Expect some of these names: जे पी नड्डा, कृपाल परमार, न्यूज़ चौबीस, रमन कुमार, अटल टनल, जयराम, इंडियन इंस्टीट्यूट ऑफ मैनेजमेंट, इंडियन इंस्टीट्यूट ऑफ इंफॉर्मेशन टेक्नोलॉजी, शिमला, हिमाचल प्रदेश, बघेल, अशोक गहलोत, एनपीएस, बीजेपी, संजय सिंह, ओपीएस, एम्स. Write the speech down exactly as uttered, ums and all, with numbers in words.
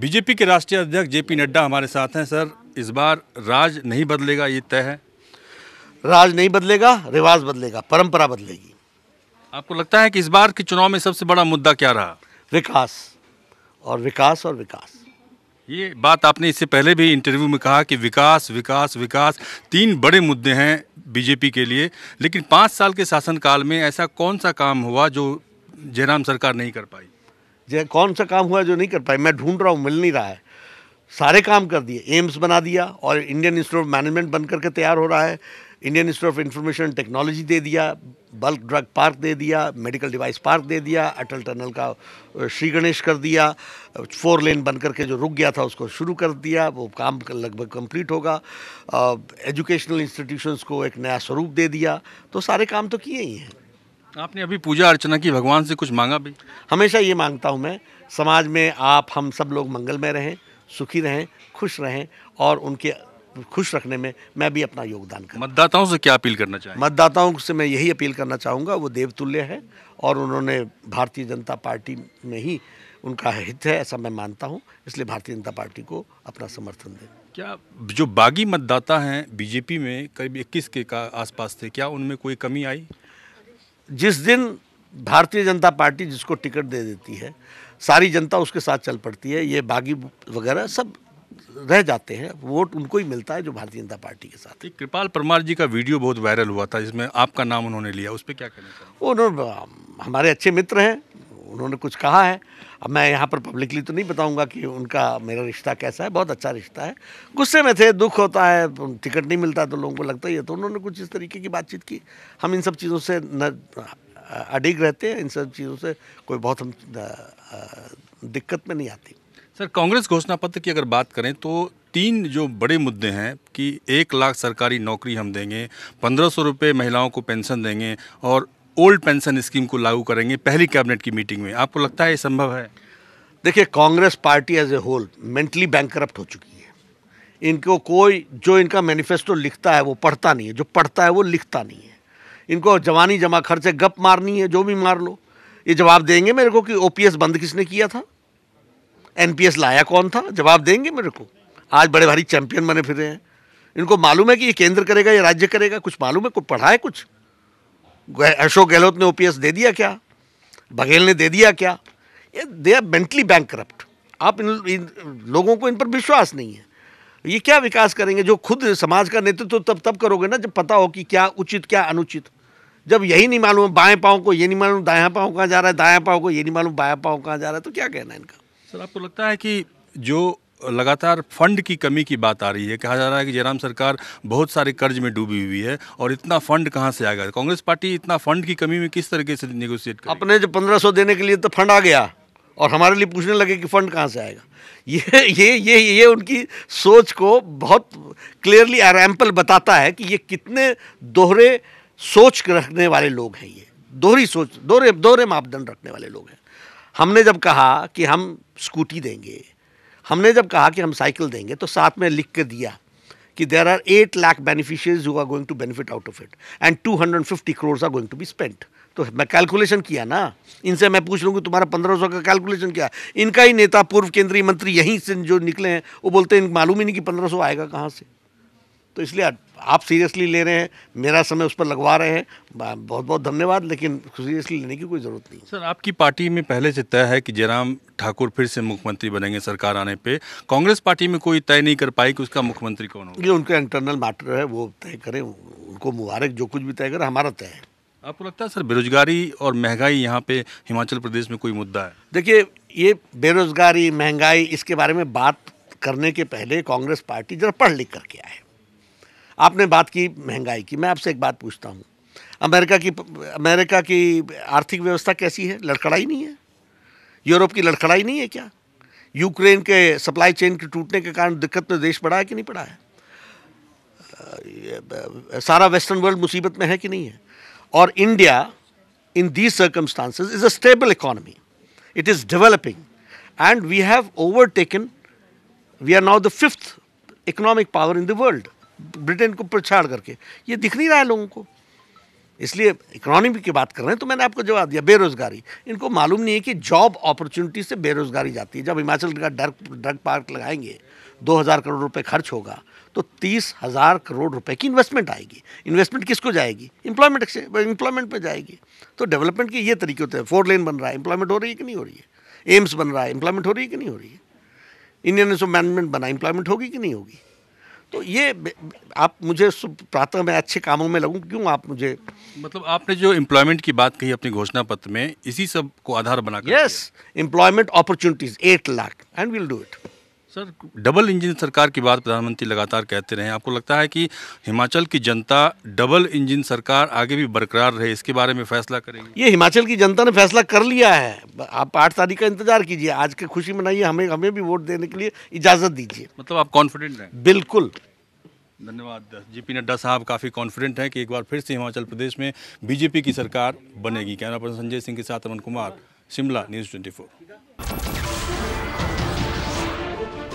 बीजेपी के राष्ट्रीय अध्यक्ष जे पी नड्डा हमारे साथ हैं। सर, इस बार राज नहीं बदलेगा, ये तय है। राज नहीं बदलेगा, रिवाज बदलेगा, परंपरा बदलेगी। आपको लगता है कि इस बार के चुनाव में सबसे बड़ा मुद्दा क्या रहा? विकास और विकास और विकास। ये बात आपने इससे पहले भी इंटरव्यू में कहा कि विकास विकास विकास तीन बड़े मुद्दे हैं बीजेपी के लिए, लेकिन पाँच साल के शासनकाल में ऐसा कौन सा काम हुआ जो जयराम सरकार नहीं कर पाई? जय कौन सा काम हुआ जो नहीं कर पाई? मैं ढूंढ रहा हूँ, मिल नहीं रहा है। सारे काम कर दिए, एम्स बना दिया और इंडियन इंस्टीट्यूट ऑफ मैनेजमेंट बन करके तैयार हो रहा है। इंडियन इंस्टीट्यूट ऑफ इंफॉर्मेशन टेक्नोलॉजी दे दिया, बल्क ड्रग पार्क दे दिया, मेडिकल डिवाइस पार्क दे दिया, अटल टनल का श्री गणेश कर दिया, फोर लेन बन करके जो रुक गया था उसको शुरू कर दिया, वो काम लगभग कंप्लीट होगा। एजुकेशनल इंस्टीट्यूशंस को एक नया स्वरूप दे दिया, तो सारे काम तो किए ही हैं। आपने अभी पूजा अर्चना की, भगवान से कुछ मांगा भी? हमेशा ये मांगता हूँ मैं, समाज में आप हम सब लोग मंगलमय रहें, सुखी रहें, खुश रहें, और उनके खुश रखने में मैं भी अपना योगदान करूँ। मतदाताओं से क्या अपील करना चाहेंगे? मतदाताओं से मैं यही अपील करना चाहूँगा, वो देवतुल्य है और उन्होंने भारतीय जनता पार्टी में ही उनका हित है, ऐसा मैं मानता हूँ, इसलिए भारतीय जनता पार्टी को अपना समर्थन दें। क्या जो बागी मतदाता हैं बीजेपी में, करीब इक्कीस के का आसपास थे, क्या उनमें कोई कमी आई? जिस दिन भारतीय जनता पार्टी जिसको टिकट दे देती है, सारी जनता उसके साथ चल पड़ती है। ये बागी वगैरह सब रह जाते हैं, वोट उनको ही मिलता है जो भारतीय जनता पार्टी के साथ है। कृपाल परमार जी का वीडियो बहुत वायरल हुआ था जिसमें आपका नाम उन्होंने लिया, उस पर क्या कहना? उन्होंने हमारे अच्छे मित्र हैं, उन्होंने कुछ कहा है। अब मैं यहाँ पर पब्लिकली तो नहीं बताऊँगा कि उनका मेरा रिश्ता कैसा है, बहुत अच्छा रिश्ता है। गुस्से में थे, दुख होता है, टिकट नहीं मिलता तो लोगों को लगता ही है, तो उन्होंने कुछ इस तरीके की बातचीत की। हम इन सब चीज़ों से न अडिग रहते हैं, इन सब चीज़ों से कोई बहुत हम दिक्कत में नहीं आती। सर, कांग्रेस घोषणा पत्र की अगर बात करें तो तीन जो बड़े मुद्दे हैं कि एक लाख सरकारी नौकरी हम देंगे, पंद्रह सौ रुपये महिलाओं को पेंशन देंगे और ओल्ड पेंशन स्कीम को लागू करेंगे पहली कैबिनेट की मीटिंग में, आपको लगता है ये संभव है? देखिए, Congress party as a whole mentally bankrupt हो चुकी है। इनको कोई जो इनका मैनिफेस्टो लिखता है वो पढ़ता नहीं है, जो पढ़ता है वो लिखता नहीं है। इनको जवानी जमा खर्चे गप मारनी है, जो भी मार लो। ये जवाब देंगे मेरे को कि ओपीएस बंद किसने किया था, एनपीएस लाया कौन था, जवाब देंगे मेरे को। आज बड़े भारी चैंपियन बने फिर रहे हैं। इनको मालूम है कि ये केंद्र करेगा या राज्य करेगा, कुछ मालूम है? कुछ पढ़ा है? कुछ अशोक गहलोत ने ओपीएस दे दिया क्या? बघेल ने दे दिया क्या? ये दे आर मेंटली बैंकरप्ट। आप इन, इन लोगों को इन पर विश्वास नहीं है। ये क्या विकास करेंगे? जो खुद समाज का नेतृत्व तो तब तब करोगे ना जब पता हो कि क्या उचित क्या अनुचित। जब यही नहीं मालूम, बाएं पाँव को ये नहीं मालूम दायां पाँव कहाँ जा रहा है, दायां पाँव को ये नहीं मालूम बायां पाँव कहाँ जा रहा है, तो क्या कहना इनका? सर, आपको लगता है कि जो लगातार फंड की कमी की बात आ रही है, कहा जा रहा है कि जयराम सरकार बहुत सारे कर्ज में डूबी हुई है और इतना फंड कहाँ से आएगा? कांग्रेस पार्टी इतना फंड की कमी में किस तरीके से नेगोशिएट करेगी? अपने जो पंद्रह सौ देने के लिए तो फंड आ गया और हमारे लिए पूछने लगे कि फंड कहाँ से आएगा। ये ये ये ये उनकी सोच को बहुत क्लियरली एग्जाम्पल बताता है कि ये कितने दोहरे सोच रखने वाले लोग हैं। ये दोहरी सोच, दोहरे दोहरे मापदंड रखने वाले लोग हैं। हमने जब कहा कि हम स्कूटी देंगे, हमने जब कहा कि हम साइकिल देंगे, तो साथ में लिख के दिया कि there are eight lakh beneficiaries who are going to benefit out of it and two hundred fifty crore are going to be spent. तो मैं कैलकुलेशन किया ना, इनसे मैं पूछ लूँगी तुम्हारा पंद्रह सौ का कैलकुलेशन क्या? इनका ही नेता पूर्व केंद्रीय मंत्री यहीं से जो निकले हैं वो बोलते हैं मालूम ही नहीं कि पंद्रह सौ आएगा कहाँ से। तो इसलिए आप सीरियसली ले रहे हैं, मेरा समय उस पर लगवा रहे हैं, बहुत बहुत धन्यवाद, लेकिन सीरियसली लेने की कोई ज़रूरत नहीं। सर, आपकी पार्टी में पहले से तय है कि जयराम ठाकुर फिर से मुख्यमंत्री बनेंगे सरकार आने पे। कांग्रेस पार्टी में कोई तय नहीं कर पाई कि उसका मुख्यमंत्री कौन होगा? ये उनका इंटरनल मैटर है, वो तय करें, उनको मुबारक, जो कुछ भी तय करें, हमारा तय है। आपको लगता है सर बेरोजगारी और महंगाई यहाँ पे हिमाचल प्रदेश में कोई मुद्दा है? देखिए, ये बेरोजगारी महंगाई इसके बारे में बात करने के पहले कांग्रेस पार्टी जरा पढ़ लिख करके आए। आपने बात की महंगाई की, मैं आपसे एक बात पूछता हूँ, अमेरिका की अमेरिका की आर्थिक व्यवस्था कैसी है? लड़खड़ाई नहीं है? यूरोप की लड़खड़ाई नहीं है क्या? यूक्रेन के सप्लाई चेन के टूटने के कारण दिक्कत में देश पड़ा है कि नहीं पड़ा है? सारा वेस्टर्न वर्ल्ड मुसीबत में है कि नहीं है? और India in these circumstances is a stable economy, it is developing and we have overtaken, we are now the fifth economic power in the world, Britain को पछाड़ करके। ये दिख नहीं रहा है लोगों को। इसलिए इकोनॉमी की बात कर रहे हैं तो मैंने आपको जवाब दिया बेरोजगारी। इनको मालूम नहीं है कि जॉब अपॉर्चुनिटी से बेरोजगारी जाती है। जब हिमाचल का ड्रग ड्रग पार्क लगाएंगे दो हज़ार करोड़ रुपए खर्च होगा तो तीस हज़ार करोड़ रुपए की इन्वेस्टमेंट आएगी। इन्वेस्टमेंट किसको जाएगी? एम्प्लॉयमेंट एम्प्लॉयमेंट पे जाएगी। तो डेवलपमेंट के ये तरीके होते हैं। फोर लेन बन रहा है, एम्प्लॉयमेंट हो रही है कि नहीं हो रही है। एम्स बन रहा है, एम्प्लॉयमेंट हो रही है कि नहीं हो रही है। इंडियन इंस्टीट्यूट ऑफ मैनेजमेंट बना, एम्प्लॉयमेंट होगी कि नहीं होगी। तो ये आप मुझे प्रातः मैं अच्छे कामों में लगूं क्यों आप मुझे मतलब आपने जो एम्प्लॉयमेंट की बात कही अपने घोषणा पत्र में इसी सब को आधार बनाकर। Yes, employment opportunities eight lakh and will do it. Sir, double engine सरकार की बात प्रधानमंत्री लगातार कहते रहे, आपको लगता है कि हिमाचल की जनता डबल इंजन सरकार आगे भी बरकरार रहे इसके बारे में फैसला करेगी? ये हिमाचल की जनता ने फैसला कर लिया है। आप आठ तारीख का इंतजार कीजिए, आज की खुशी मनाइए, हमें हमें भी वोट देने के लिए इजाज़त दीजिए। मतलब आप कॉन्फिडेंट हैं? बिल्कुल। धन्यवाद। जे पी नड्डा साहब काफ़ी कॉन्फिडेंट हैं कि एक बार फिर से हिमाचल प्रदेश में बीजेपी की सरकार बनेगी। कैमरा पर्सन संजय सिंह के साथ रमन कुमार, शिमला, न्यूज़ चौबीस।